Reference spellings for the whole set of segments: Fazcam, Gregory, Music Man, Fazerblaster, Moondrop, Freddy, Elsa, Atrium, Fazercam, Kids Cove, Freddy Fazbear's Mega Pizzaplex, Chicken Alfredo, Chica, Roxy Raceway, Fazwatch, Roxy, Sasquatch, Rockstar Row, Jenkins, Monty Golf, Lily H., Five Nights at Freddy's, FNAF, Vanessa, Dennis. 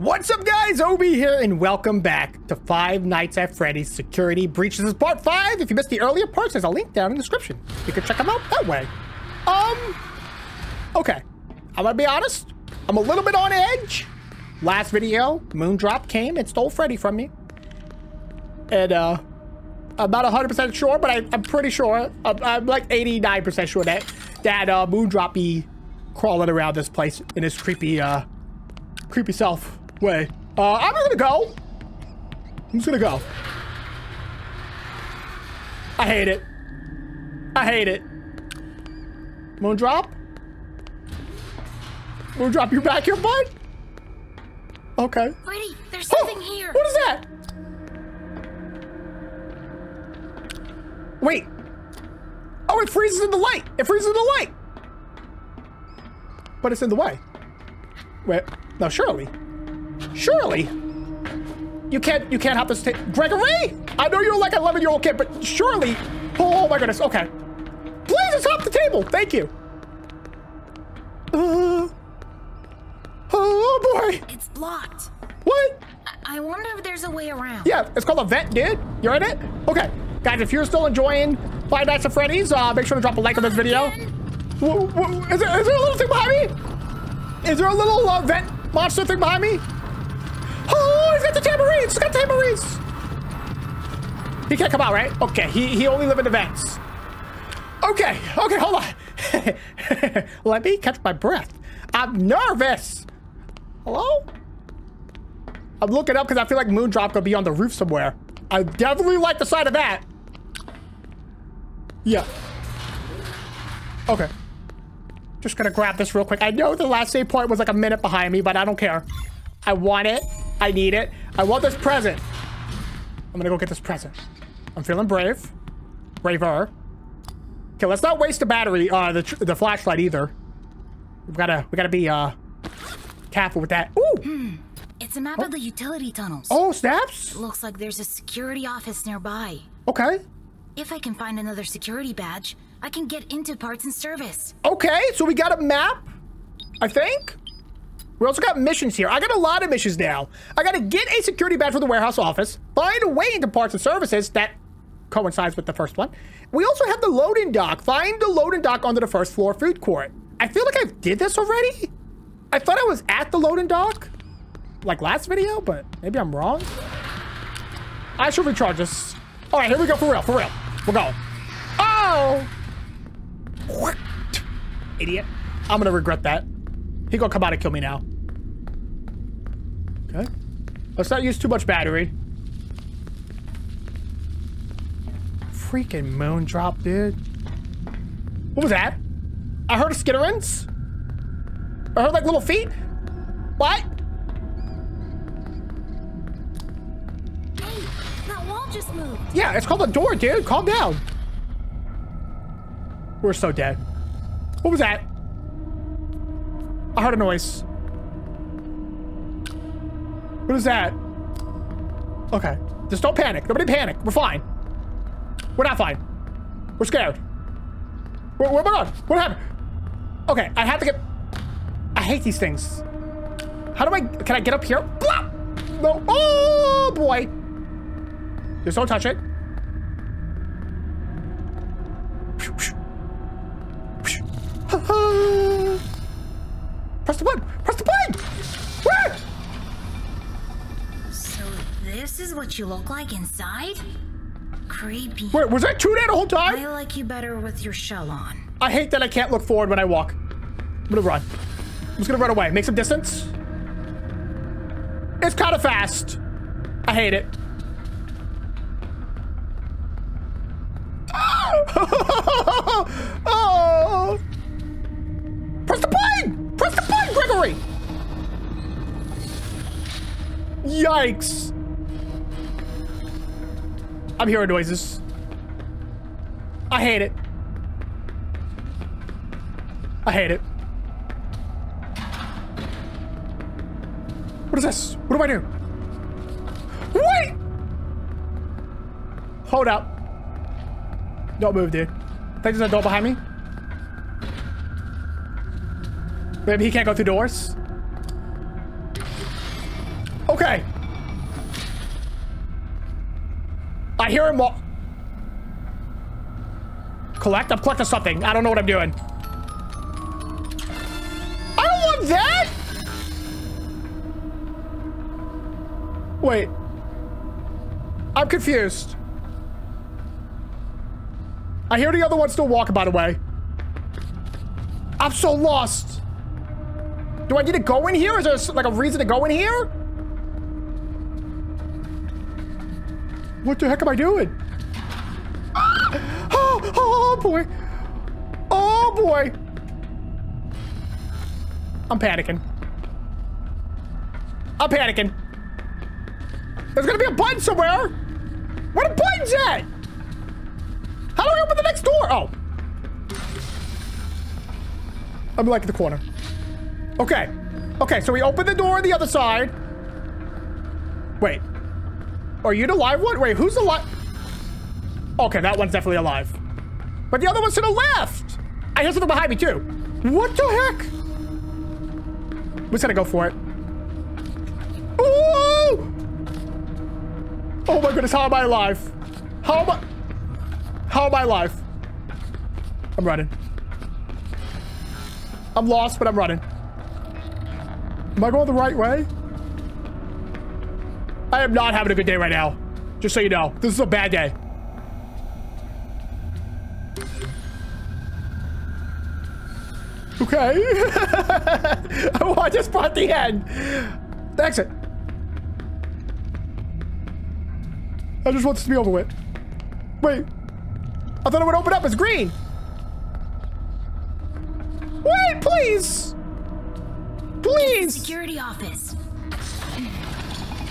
What's up, guys? Obi here, and welcome back to Five Nights at Freddy's Security Breach. This is part 5. If you missed the earlier parts, there's a link down in the description. You can check them out that way. Okay. I'm gonna be honest. I'm a little bit on edge. Last video, Moondrop came and stole Freddy from me. And, I'm not 100% sure, but I'm pretty sure. I'm like 89% sure that Moondrop be crawling around this place in his creepy self. Wait, I'm gonna go. I'm just gonna go. I hate it. I hate it. Moondrop? Moondrop, you back here, bud? Okay. Freddy, there's something here. What is that? Wait. Oh, it freezes in the light. It freezes in the light. But it's in the way. Wait, no, surely. Surely you can't help us take Gregory. I know you're like an 11-year-old kid, but surely. Oh my goodness. Okay, please, it's off the table. Thank you. Oh boy, it's blocked. What? I wonder if there's a way around. Yeah, it's called a vent, dude. You're in it. Okay, guys, if you're still enjoying Five Nights at Freddy's, make sure to drop a like on this video. Is there a little thing behind me? Is there a little vent monster thing behind me? Oh, he's got the tambourines! He's got tambourines! He can't come out, right? Okay, he only lives in the vents. Okay, hold on. Let me catch my breath. I'm nervous. Hello? I'm looking up because I feel like Moondrop could be on the roof somewhere. I definitely like the side of that. Yeah. Okay. Just gonna grab this real quick. I know the last save point was like a minute behind me, but I don't care. I want it. I need it. I want this present. I'm gonna go get this present. I'm feeling brave. Braver. Okay, let's not waste the battery, the flashlight either. We gotta be careful with that. Ooh! It's a map of the utility tunnels. Oh, snaps! It looks like there's a security office nearby. Okay. If I can find another security badge, I can get into parts and service. Okay, so we got a map, I think. We also got missions here. I got a lot of missions now. I gotta get a security badge for the warehouse office, find a way into parts and services that coincides with the first one. We also have the loading dock. Find the loading dock onto the first floor food court. I feel like I did this already. I thought I was at the loading dock, like last video, but maybe I'm wrong. I should recharge this. All right, here we go, for real. We're going. Oh! What? Idiot. I'm gonna regret that. He gonna come out and kill me now. Okay. Let's not use too much battery. Freaking Moondrop, dude. What was that? I heard a skitterance. I heard like little feet. What? Hey, that wall just moved. Yeah, it's called a door, dude. Calm down. We're so dead. What was that? I heard a noise. What is that? Okay. Just don't panic. Nobody panic. We're fine. We're not fine. We're scared. Where am I going? What happened? Okay. I have to get... I hate these things. How do I... Can I get up here? Blah! No. Oh, boy. Just don't touch it. Press the button! Press the button! Where? So this is what you look like inside? Creepy. Wait, was that true that the whole time? I like you better with your shell on. I hate that I can't look forward when I walk. I'm gonna run. I'm just gonna run away. Make some distance. It's kind of fast. I hate it. Oh! Press the button! Press the button, Gregory! Yikes. I'm hearing noises. I hate it. I hate it. What is this? What do I do? Wait! Hold up. Don't move, dude. I think there's a door behind me. Maybe he can't go through doors. Okay. I hear him walk. Collect? I'm collecting something. I don't know what I'm doing. I don't want that! Wait. I'm confused. I hear the other one still walking, by the way. I'm so lost. Do I need to go in here? Is there like a reason to go in here? What the heck am I doing? Oh boy. Oh boy. I'm panicking. I'm panicking. There's gonna be a button somewhere. Where the buttons at? How do I open the next door? Oh. I'm like in the corner. Okay. Okay, so we open the door on the other side. Wait. Are you the live one? Wait, who's the live? Okay, that one's definitely alive. But the other one's to the left. I hear something behind me too. What the heck? We're just gonna go for it. Ooh! Oh my goodness, how am I alive? How am I alive? I'm running. I'm lost, but I'm running. Am I going the right way? I am not having a good day right now. Just so you know, this is a bad day. Okay. Oh, I just brought the end. The exit. I just want this to be over with. Wait. I thought it would open up. It's green. Wait, please. Please. Security office.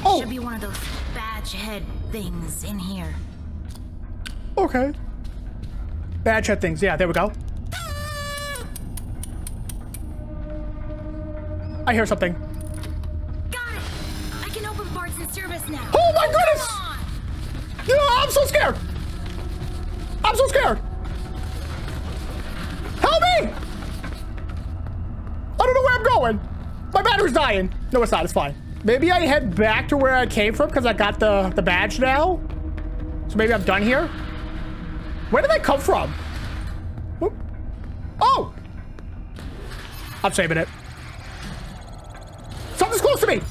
Oh. Should be one of those badge head things in here. Okay. Badge head things. Yeah, there we go. I hear something. Got it. I can open parts and service now. Oh my goodness. No, I'm so scared. I'm so scared. Help me! I don't know where I'm going. My battery's dying. No, it's not. It's fine. Maybe I head back to where I came from because I got the badge now. So maybe I'm done here. Where did I come from? Oh! I'm saving it. Something's close to me.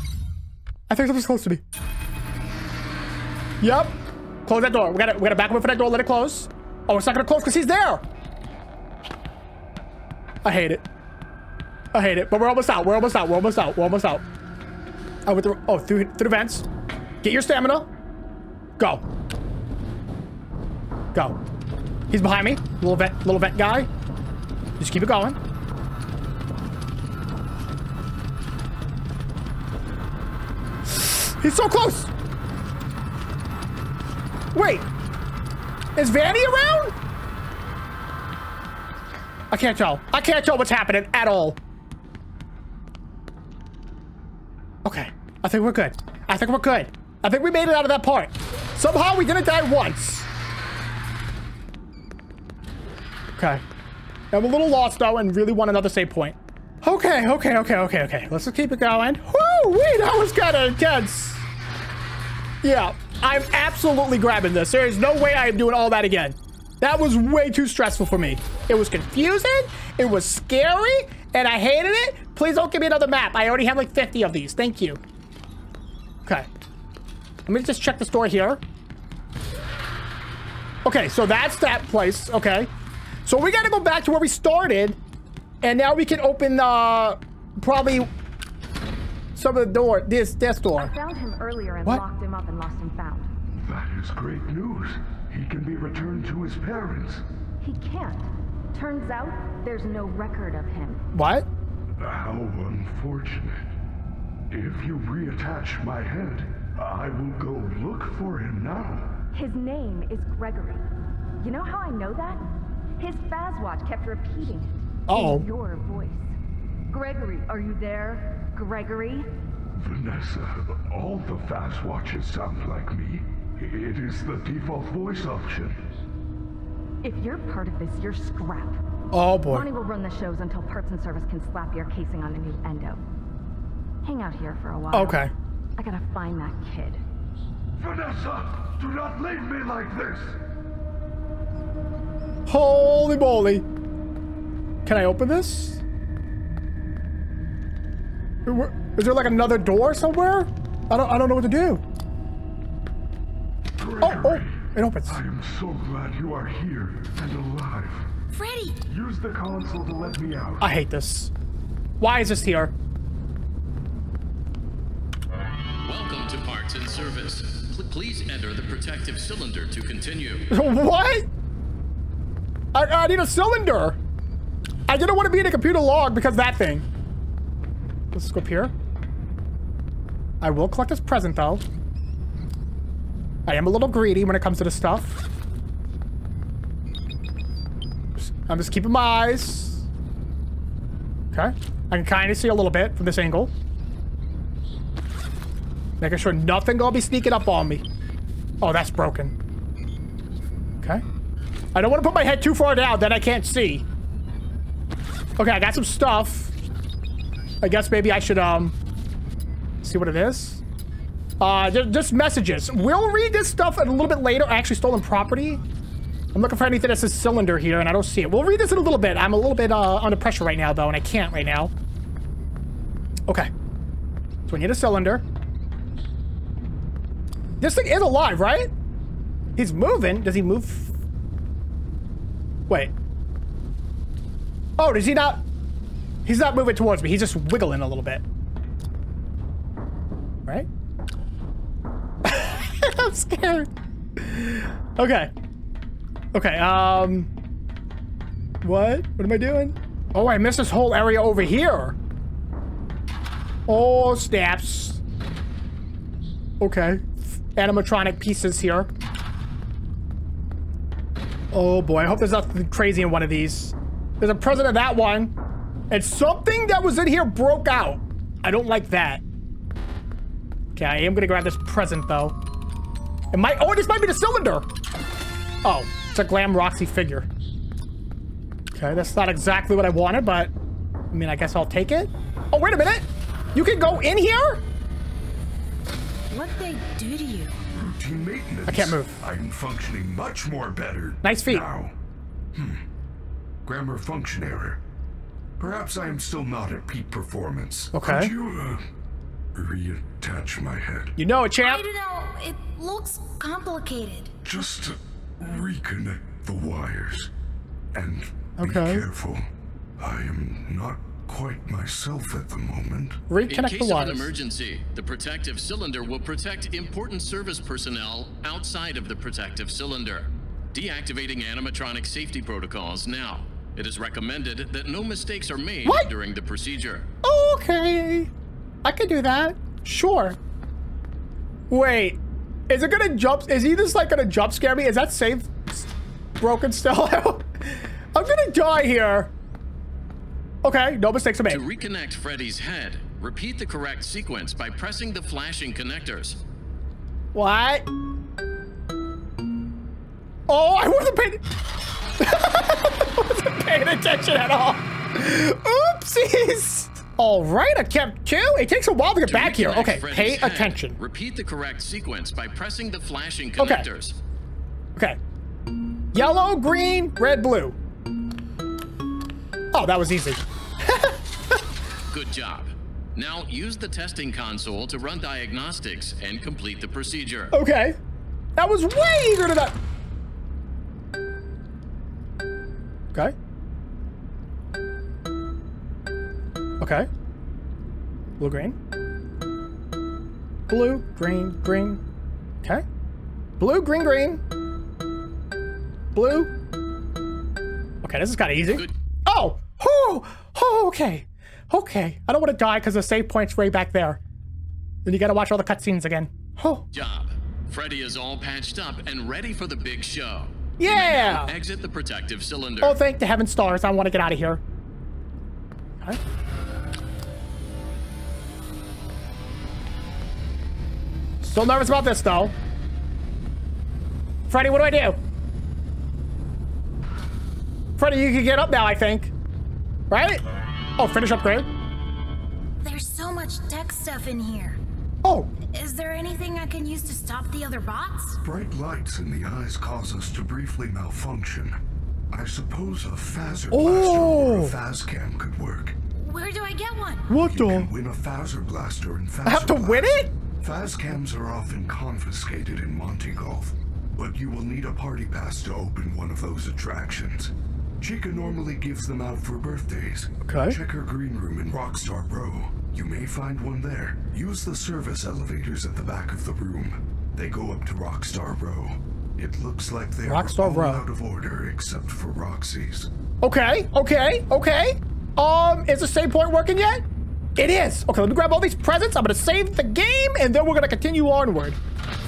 I think something's close to me. Yep. Close that door. We gotta back away from that door. Let it close. Oh, it's not gonna close because he's there. I hate it. I hate it. But we're almost out. We're almost out. We're almost out. We're almost out. I went through. Oh, through the vents. Get your stamina. Go. Go. He's behind me. Little vent guy. Just keep it going. He's so close. Wait, is Vanny around? I can't tell. I can't tell what's happening at all. Okay, I think we're good. I think we're good. I think we made it out of that part. Somehow we didn't die once. Okay. I'm a little lost though and really want another save point. Okay, okay, okay, okay, okay. Let's just keep it going. Woo, wait, that was kind of intense. Yeah. I'm absolutely grabbing this. There is no way I am doing all that again. That was way too stressful for me. It was confusing. It was scary. And I hated it. Please don't give me another map. I already have like 50 of these. Thank you. Okay. Let me just check this door here. Okay, so that's that place. Okay. So we got to go back to where we started. And now we can open probably... some of the door, this door. I found him earlier and locked him up and lost him found. That is great news. He can be returned to his parents. He can't. Turns out there's no record of him. What? How unfortunate. If you reattach my head, I will go look for him now. His name is Gregory. You know how I know that? His Fazwatch kept repeating it in your voice. Gregory, are you there? Gregory? Vanessa, all the fast watches sound like me. It is the default voice option. If you're part of this, you're scrapped. Oh boy. Bonnie will run the shows until parts and service can slap your casing on a new endo. Hang out here for a while. Okay. I gotta find that kid. Vanessa, do not leave me like this! Holy moly! Can I open this? Is there like another door somewhere? I don't know what to do. Gregory, it opens. I am so glad you are here and alive. Freddy! Use the console to let me out. I hate this. Why is this here? Welcome to parts and service. Please enter the protective cylinder to continue. What? I need a cylinder. I didn't want to be in a computer log because that thing. Let's go up here. I will collect this present though. I am a little greedy when it comes to this stuff. I'm just keeping my eyes. Okay. I can kind of see a little bit from this angle. Making sure nothing gonna be sneaking up on me. Oh, that's broken. Okay. I don't want to put my head too far down, then I can't see. Okay, I got some stuff. I guess maybe I should, see what it is. Just messages. We'll read this stuff a little bit later. Actually, stolen property. I'm looking for anything that says cylinder here, and I don't see it. We'll read this in a little bit. I'm a little bit under pressure right now, though, and I can't right now. Okay. So we need a cylinder. This thing is alive, right? He's moving. Does he move? Wait. Oh, does he not? He's not moving towards me. He's just wiggling a little bit. Right? I'm scared. Okay. Okay, What am I doing? Oh, I missed this whole area over here. Oh, snaps. Okay. Animatronic pieces here. Oh boy, I hope there's nothing crazy in one of these. There's a present in that one. And something that was in here broke out. I don't like that. Okay, I am gonna grab this present though. It might, oh, this might be the cylinder. Oh, it's a glam Roxy figure. Okay, that's not exactly what I wanted, but I mean, I guess I'll take it. Oh, wait a minute. You can go in here? What they do to you? Routine maintenance. I can't move. I'm functioning much more better. Nice feet. Now. Grammar function error. Perhaps I am still not at peak performance. Okay. Could you reattach my head? You know it, champ. I don't know. It looks complicated. Just to reconnect the wires. And okay. Be careful. I am not quite myself at the moment. Reconnect the wires. In case of an emergency, the protective cylinder will protect important service personnel outside of the protective cylinder. Deactivating animatronic safety protocols now. It is recommended that no mistakes are made during the procedure. Okay. I can do that. Sure. Wait. Is it gonna jump? Is he just like gonna jump scare me? Is that safe? Broken still? I'm gonna die here. Okay, no mistakes are made. To reconnect Freddy's head, repeat the correct sequence by pressing the flashing connectors. What? Oh, I wasn't paying. I wasn't paying attention at all. Oopsies. All right, I kept two. It takes a while to get back here. Okay, Freddy's pay attention. Repeat the correct sequence by pressing the flashing connectors. Okay. Yellow, green, red, blue. Oh, that was easy. Good job. Now use the testing console to run diagnostics and complete the procedure. Okay. That was way easier than that. Okay. Okay. Blue, green. Blue, green, green. Okay. Blue, green, green. Blue. Okay, this is kind of easy. Good. Oh! Oh! Oh, okay. Okay. I don't want to die because the save point's way back there. Then you gotta watch all the cutscenes again. Oh. Job. Freddy is all patched up and ready for the big show. Yeah! Exit the protective cylinder. Oh, thank the heaven stars. I want to get out of here. Okay. Still nervous about this, though. Freddy, what do? Freddy, you can get up now, I think. Right? Oh, finish upgrade. There's so much tech stuff in here. Oh. anything I can use to stop the other bots? Bright lights in the eyes cause us to briefly malfunction. I suppose a Fazerblaster or a Fazcam could work. Where do I get one? What the? You can win a Fazerblaster and Fazercam. I have to win it? Fazcams are often confiscated in Monty Golf, but you will need a party pass to open one of those attractions. Chica normally gives them out for birthdays. Okay. Check her green room in Rockstar Row. You may find one there. Use the service elevators at the back of the room. They go up to Rockstar Row. It looks like they are all out of order except for Roxy's. Okay, okay, okay. Is the save point working yet? It is. Okay, let me grab all these presents. I'm gonna save the game, and then we're gonna continue onward.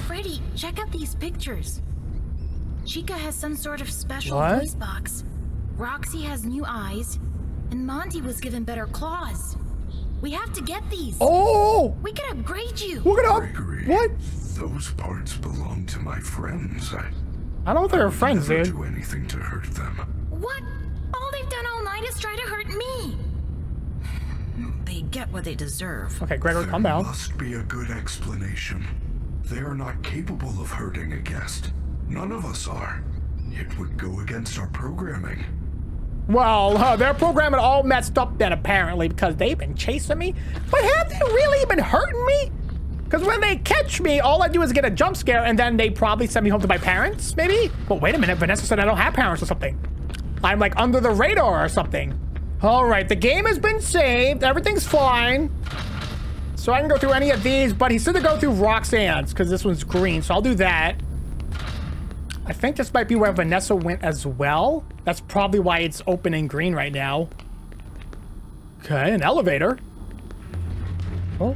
Freddy, check out these pictures. Chica has some sort of special voice box. Roxy has new eyes, and Monty was given better claws. We have to get these. Oh! We can upgrade you. We're gonna upgrade. What? Those parts belong to my friends. I don't think they're friends, dude. I never do anything to hurt them. What? All they've done all night is try to hurt me. They get what they deserve. Okay, Gregory, calm down. There must be a good explanation. They are not capable of hurting a guest. None of us are. It would go against our programming. Well, their programming all messed up then, apparently, because they've been chasing me. But have they really been hurting me? Because when they catch me, all I do is get a jump scare, and then they probably send me home to my parents, maybe? Well, wait a minute. Vanessa said I don't have parents or something. I'm, like, under the radar or something. All right, the game has been saved. Everything's fine. So I can go through any of these, but he said to go through Roxanne's, because this one's green, so I'll do that. I think this might be where Vanessa went as well. That's probably why it's open and green right now. Okay, an elevator. Oh.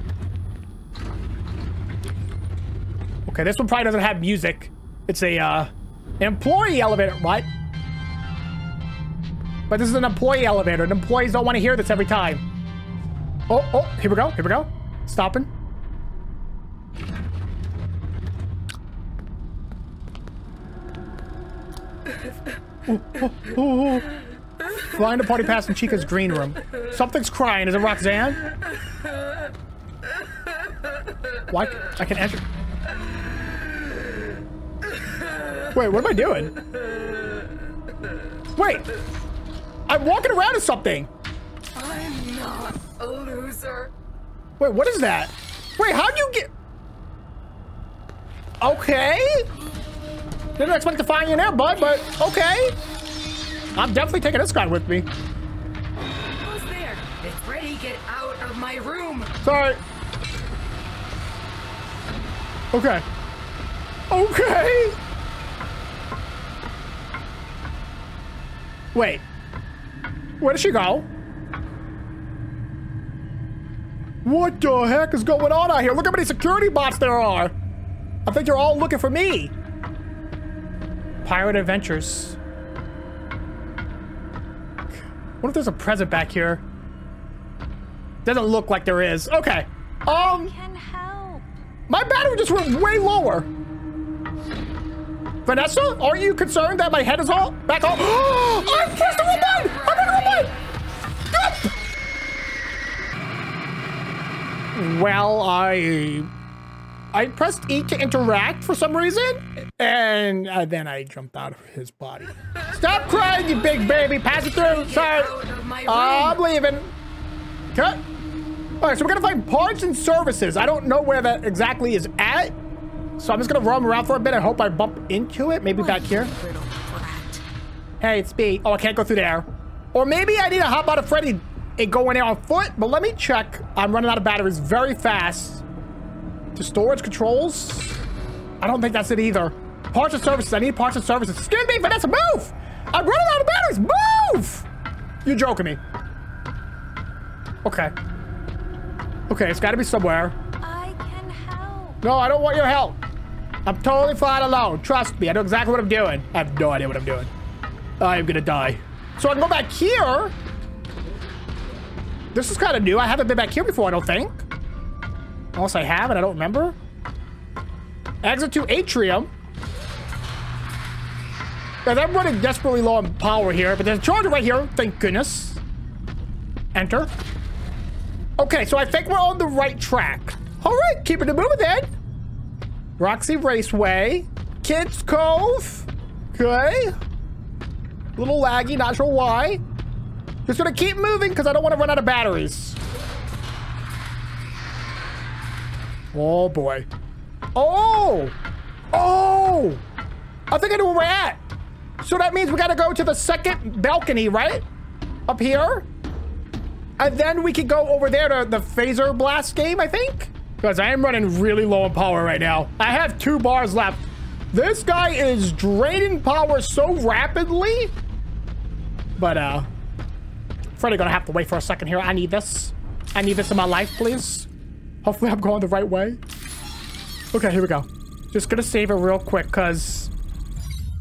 Okay, this one probably doesn't have music. It's a employee elevator. What? But this is an employee elevator, and employees don't want to hear this every time. Oh, oh, here we go, here we go. Stopping. Ooh, ooh, ooh, ooh. Flying to party pass in Chica's green room. Something's crying. Is it Roxanne? Why? I can enter. Wait, what am I doing? Wait, I'm walking around in something. I'm not a loser. Wait, what is that? Wait, how do you get? Okay. Didn't expect to find you now, bud, but okay. I'm definitely taking this guy with me. Who's there? It's Freddy. Get out of my room. Sorry. Okay. Okay. Wait. Where did she go? What the heck is going on out here? Look how many security bots there are. I think they're all looking for me. Pirate Adventures. What if there's a present back here? Doesn't look like there is. Okay. Can help. My battery just went way lower. Vanessa, are you concerned that my head is all back off? I'm pressed the wrong button! I'm on the wrong button! Well, I pressed E to interact for some reason, and then I jumped out of his body. Stop crying, you big baby. Pass it through. Sorry. I'm leaving. Cut. All right, so we're going to find parts and services. I don't know where that exactly is at, so I'm just going to roam around for a bit. I hope I bump into it. Maybe back here. Hey, it's me. Oh, I can't go through there. Or maybe I need to hop out of Freddy and go in there on foot, but let me check. I'm running out of batteries very fast. To storage controls? I don't think that's it either. Parts and services. I need parts and services. Excuse me, Vanessa, move! I'm running out of batteries. Move! You're joking me. Okay. Okay, it's got to be somewhere. I can help. No, I don't want your help. I'm totally fine alone. Trust me. I know exactly what I'm doing. I have no idea what I'm doing. I'm gonna die. So I can go back here. This is kind of new. I haven't been back here before, I don't think. Unless I have it, I don't remember. Exit to Atrium. Guys, I'm running desperately low on power here, but there's a charger right here. Thank goodness. Enter. Okay, so I think we're on the right track. All right, keep it moving then. Roxy Raceway. Kids Cove. Okay. A little laggy, not sure why. Just gonna keep moving because I don't want to run out of batteries. Oh boy. Oh! Oh! I think I know where we're at. So that means we gotta go to the second balcony, right? Up here. And then we can go over there to the Fazerblaster game, I think. Because I am running really low on power right now. I have 2 bars left. This guy is draining power so rapidly. But, Freddy gonna have to wait for a second here. I need this. I need this in my life, please. Hopefully I'm going the right way. Okay, here we go. Just gonna save it real quick, because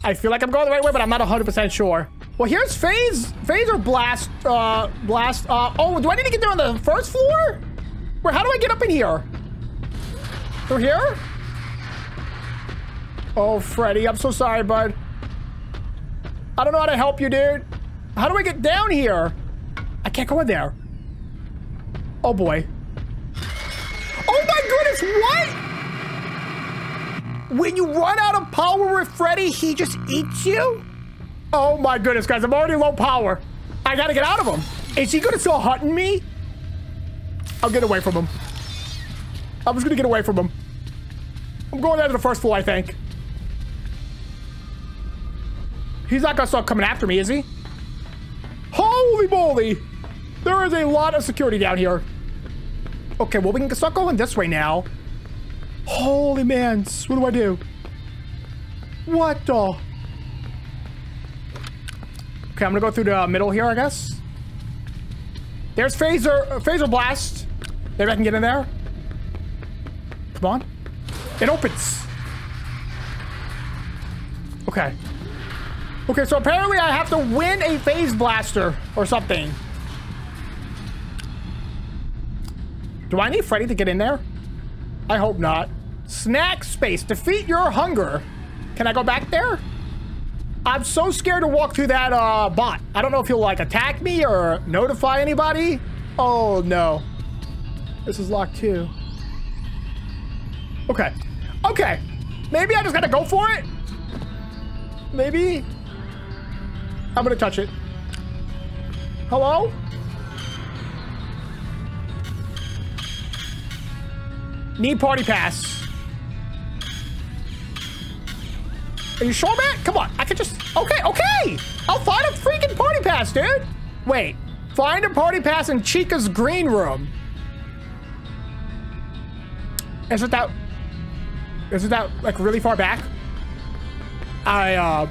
I feel like I'm going the right way, but I'm not 100% sure. Well, here's Fazerblaster, oh, do I need to get there on the first floor? Wait, how do I get up in here? Through here? Oh, Freddy, I'm so sorry, bud. I don't know how to help you, dude. How do I get down here? I can't go in there. Oh, boy. Oh, my goodness, what? When you run out of power with Freddy, he just eats you? Oh, my goodness, guys, I'm already low power. I gotta get out of him. Is he gonna still hunt me? I'll get away from him. I'm just gonna get away from him. I'm going down to the first floor, I think. He's not gonna start coming after me, is he? Holy moly! There is a lot of security down here. Okay, well, we can start going this way now. Holy man, what do I do? What the? Okay, I'm gonna go through the middle here, I guess. There's Fazerblaster. Maybe I can get in there. Come on. It opens. Okay. Okay, so apparently I have to win a Fazerblaster or something. Do I need Freddy to get in there? I hope not. Snack space. Defeat your hunger. Can I go back there? I'm so scared to walk through that bot. I don't know if he'll like attack me or notify anybody. Oh no. This is locked too. Okay. Okay. Maybe I just gotta go for it. Maybe. I'm gonna touch it. Hello? Need party pass. Are you sure, man? Come on. I could just... Okay, okay. I'll find a freaking party pass, dude. Wait. Find a party pass in Chica's green room. Isn't that... Isn't that, like, really far back? I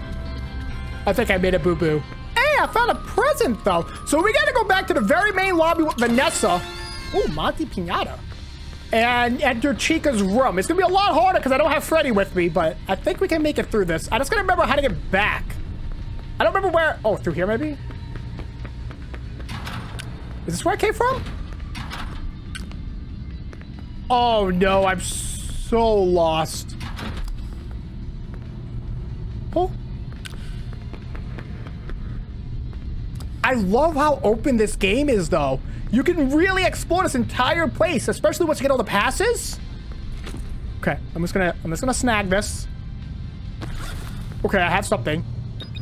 think I made a boo-boo. Hey, I found a present, though. So we got to go back to the very main lobby with Vanessa. Ooh, Monty Pinata. And enter Chica's room. It's going to be a lot harder because I don't have Freddy with me, but I think we can make it through this. I just got to remember how to get back. I don't remember where... Oh, through here, maybe? Is this where I came from? Oh, no. I'm so lost. Oh. I love how open this game is, though. You can really explore this entire place, especially once you get all the passes. Okay, I'm just gonna snag this. Okay, I have something.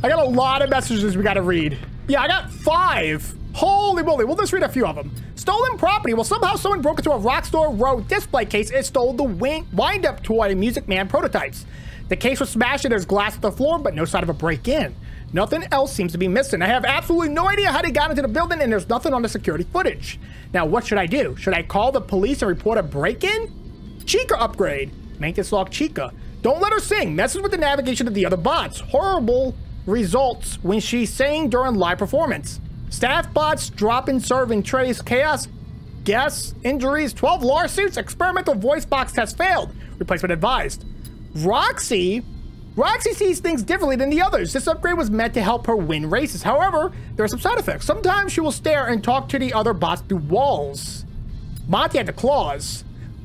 I got a lot of messages we gotta read. Yeah, I got 5. Holy moly, we'll just read a few of them. Stolen property. Well, somehow someone broke into a Rockstar Row display case and stole the wind-up toy and Music Man prototypes. The case was smashed and there's glass at the floor, but no sign of a break-in. Nothing else seems to be missing. I have absolutely no idea how they got into the building, and there's nothing on the security footage. Now, what should I do? Should I call the police and report a break-in? Chica upgrade. Maintenance log Chica. Don't let her sing. Messes with the navigation of the other bots. Horrible results when she sang during live performance. Staff bots dropping, serving trays, chaos, guests, injuries, 12 lawsuits, experimental voice box test failed. Replacement advised. Roxy sees things differently than the others. This upgrade was meant to help her win races. However, there are some side effects. Sometimes she will stare and talk to the other bots through walls. Monty had the claws.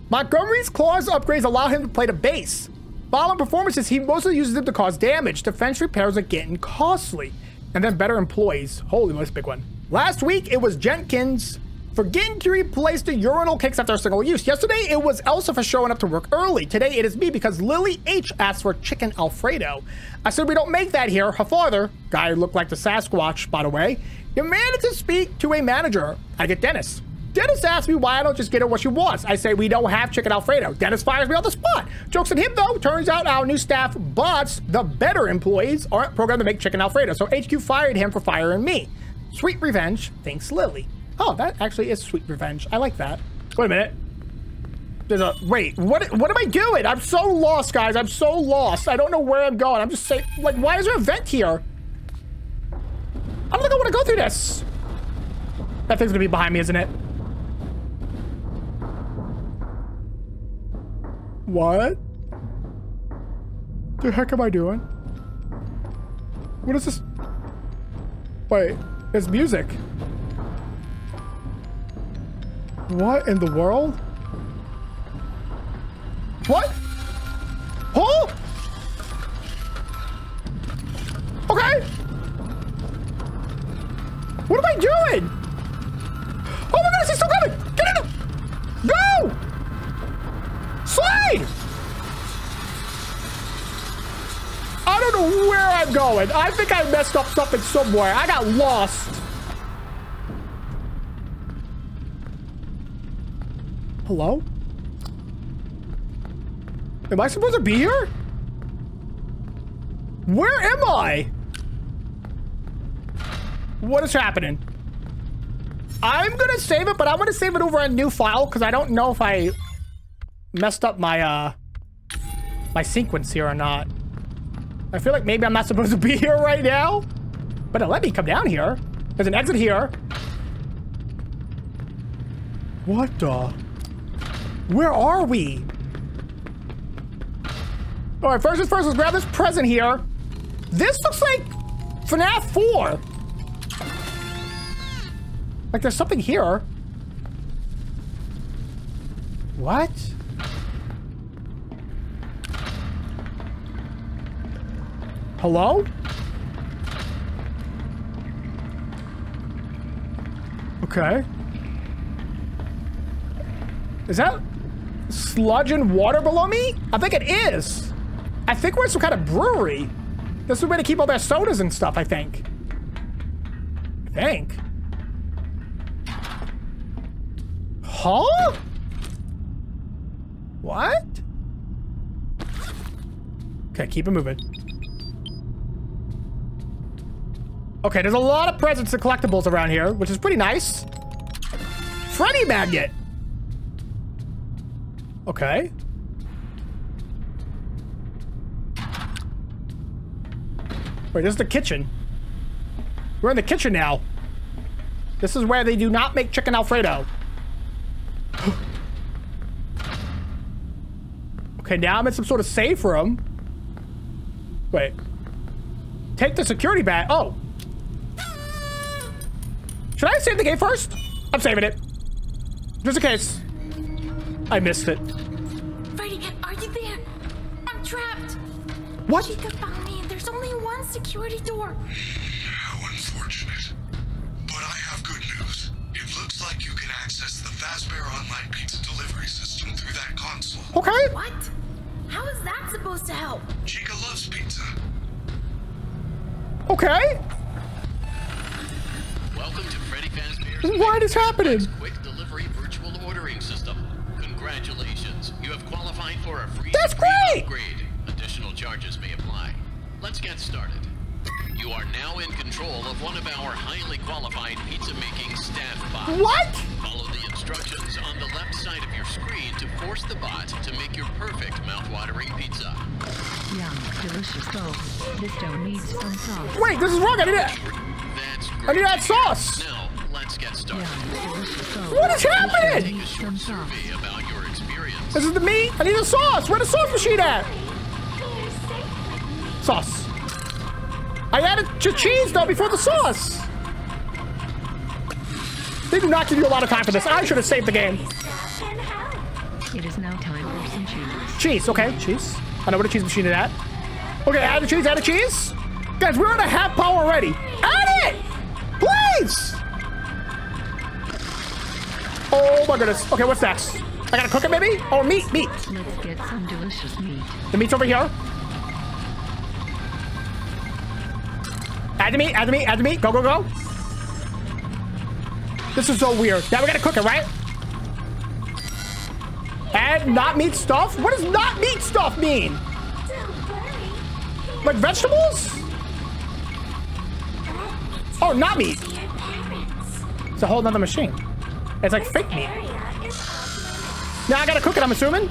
Montgomery's claws upgrades allow him to play the bass. Following performances, he mostly uses them to cause damage. Defense repairs are getting costly. And then better employees. Holy moly, big one. Last week, it was Jenkins. Forgetting to replace the urinal cakes after a single use. Yesterday, it was Elsa for showing up to work early. Today, it is me because Lily H. asked for Chicken Alfredo. I said we don't make that here. Her father, guy who looked like the Sasquatch, by the way, demanded to speak to a manager. I get Dennis. Dennis asks me why I don't just get her what she wants. I say we don't have Chicken Alfredo. Dennis fires me on the spot. Joke's on him, though. Turns out our new staff bots, the better employees, aren't programmed to make Chicken Alfredo, so HQ fired him for firing me. Sweet revenge, thanks Lily. Oh, that actually is sweet revenge. I like that. Wait a minute. There's a... Wait, what am I doing? I'm so lost, guys. I'm so lost. I don't know where I'm going. I'm just saying... Like, why is there a vent here? I don't think I want to go through this. That thing's going to be behind me, isn't it? What? The heck am I doing? What is this? Wait, there's music. What in the world? What? Oh! Okay! What am I doing? Oh my gosh, he's still coming! Get in there! Go! Slide! I don't know where I'm going. I think I messed up something somewhere. I got lost. Hello? Am I supposed to be here? Where am I? What is happening? I'm gonna save it, but I'm gonna save it over a new file because I don't know if I messed up my my sequence here or not. I feel like maybe I'm not supposed to be here right now, but it let me come down here. There's an exit here. What the... Where are we? All right, first things first, let's grab this present here. This looks like FNAF 4. Like there's something here. What? Hello? Okay. Is that... sludge and water below me? I think it is. I think we're in some kind of brewery. This is the way to keep all their sodas and stuff, I think. I think. Huh? What? Okay, keep it moving. Okay, there's a lot of presents and collectibles around here, which is pretty nice. Freddy magnet. Okay. Wait, this is the kitchen. We're in the kitchen now. This is where they do not make Chicken Alfredo. Okay, now I'm in some sort of safe room. Wait. Take the security badge. Oh. Should I save the game first? I'm saving it. Just in case. I missed it. Freddy, are you there? I'm trapped. What? Chica found me and there's only one security door. How unfortunate. But I have good news. It looks like you can access the Fazbear online pizza delivery system through that console. Okay. What? How is that supposed to help? Chica loves pizza. Okay. Welcome to Freddy Fazbear's. What is happening? Quick delivery virtual ordering system. Congratulations, you have qualified for a free... That's great! Upgrade. Additional charges may apply. Let's get started. You are now in control of one of our highly qualified pizza-making staff bots. What? Follow the instructions on the left side of your screen to force the bot to make your perfect mouth-watering pizza. Yum, delicious sauce. This dough needs some sauce. Wait, this is wrong, I need that. That's great. I need that sauce! Now, let's get started. Yum, what is happening? Take a short survey about your... This is the meat. I need a sauce. Where the sauce machine at? Sauce. I added cheese though before the sauce. They do not give you a lot of time for this. I should have saved the game. It is now time for some cheese. Cheese. Okay, cheese. I know what a cheese machine is at. Okay, add the cheese. Add the cheese. Guys, we're on a half power already. Add it, please. Oh my goodness. Okay, what's next? I gotta cook it maybe? Oh, meat. Let's get some delicious meat. The meat's over here. Add the meat. Go. This is so weird. Now we gotta cook it, right? Add not meat stuff? What does not meat stuff mean? Like vegetables? Oh, not meat. It's a whole nother machine. It's like fake meat. Now I gotta cook it, I'm assuming.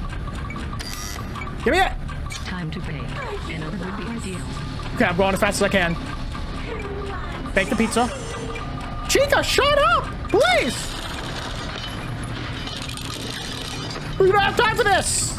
Give me it. Time to bake. Another would be ideal. Okay, I'm going as fast as I can. Bake the pizza. Chica, shut up! Please! We don't have time for this!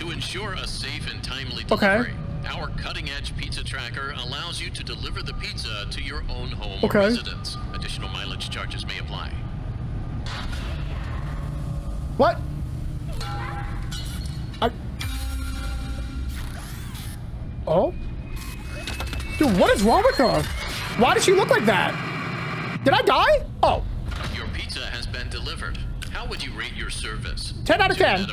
To ensure a safe and timely delivery, our cutting-edge pizza tracker allows you to deliver the pizza to your own home or residence. Additional mileage charges may apply. What? Oh? Dude, what is wrong with her? Why does she look like that? Did I die? Oh. Your pizza has been delivered. How would you rate your service? 10 out of 10.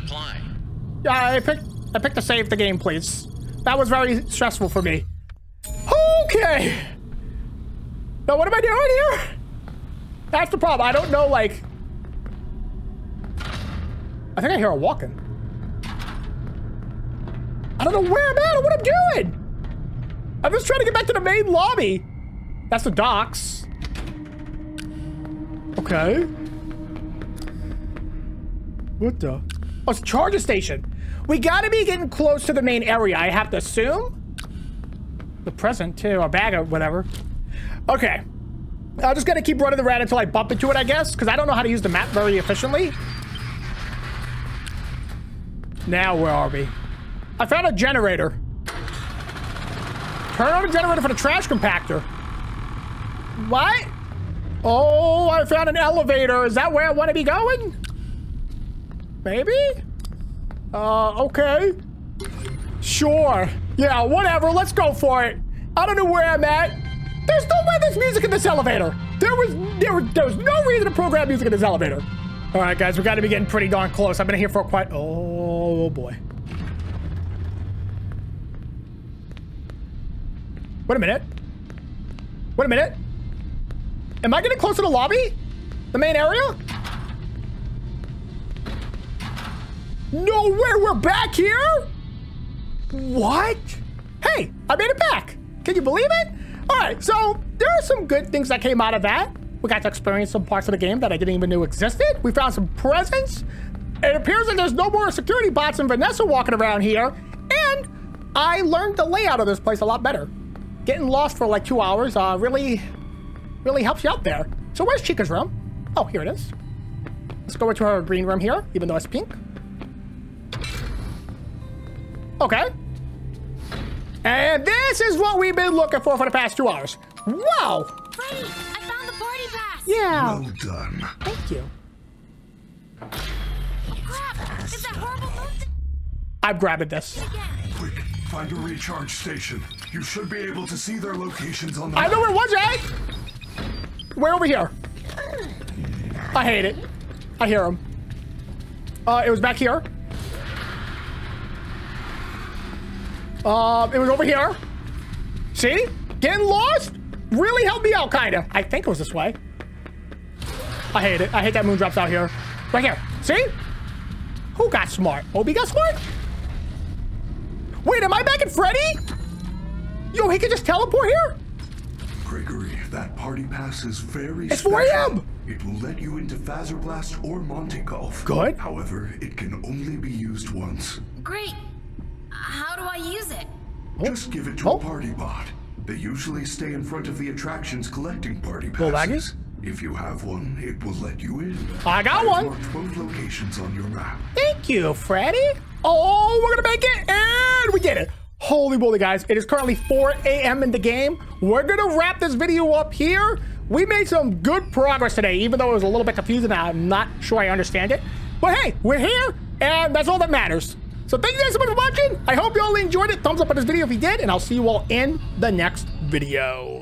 Yeah, I picked to save the game, please. That was very stressful for me. Okay. Now, what am I doing here? That's the problem. I don't know, like... I think I hear her walking. I don't know where I'm at or what I'm doing. I'm just trying to get back to the main lobby. That's the docks. Okay. What the? Oh, it's a charger station. We gotta be getting close to the main area, I have to assume. The present, too, or bag or whatever. Okay. I'm just gonna keep running around until I bump into it, I guess, because I don't know how to use the map very efficiently. Now, where are we? I found a generator. Turn on the generator for the trash compactor. What? Oh, I found an elevator. Is that where I want to be going? Maybe? Okay. Sure. Yeah, whatever. Let's go for it. I don't know where I'm at. There's no way there's music in this elevator. There was no reason to program music in this elevator. All right, guys, we got to be getting pretty darn close. I've been here for a quite... Oh, boy. Wait a minute. Wait a minute. Am I getting close to the lobby? The main area? No way, we're back here? What? Hey, I made it back. Can you believe it? All right, so there are some good things that came out of that. We got to experience some parts of the game that I didn't even know existed. We found some presents. It appears that there's no more security bots and Vanessa walking around here. And I learned the layout of this place a lot better. Getting lost for like 2 hours really helps you out there. So where's Chica's room? Oh, here it is. Let's go into her green room here, even though it's pink. Okay. And this is what we've been looking for the past 2 hours. Wow! Freddy, I found the party pass! Yeah. Well done. Thank you. Oh, crap! Is that horrible thing? I'm grabbing this. Quick, find a recharge station. You should be able to see their locations on the map. I know where it was, right? We're over here. I hate it. I hear him. It was back here. It was over here. See? Getting lost? Really helped me out, kinda. I think it was this way. I hate it. I hate that Moondrop's out here. Right here. See? Who got smart? Obi got smart? Wait, am I back at Freddy? Yo, he can just teleport here? Gregory, that party pass is very special. It's for him! It will let you into Fazerblaster or Monty Golf. Good. However, it can only be used once. Great. How do I use it? Just give it to a party bot. They usually stay in front of the attractions collecting party passes. If you have one, it will let you in. I got one. Marked both locations on your map. Thank you, Freddy. Oh, we're gonna make it, and we did it. Holy moly, guys. It is currently 4 a.m. in the game. We're going to wrap this video up here. We made some good progress today, even though it was a little bit confusing. I'm not sure I understand it. But hey, we're here, and that's all that matters. So thank you guys so much for watching. I hope you all enjoyed it. Thumbs up on this video if you did, and I'll see you all in the next video.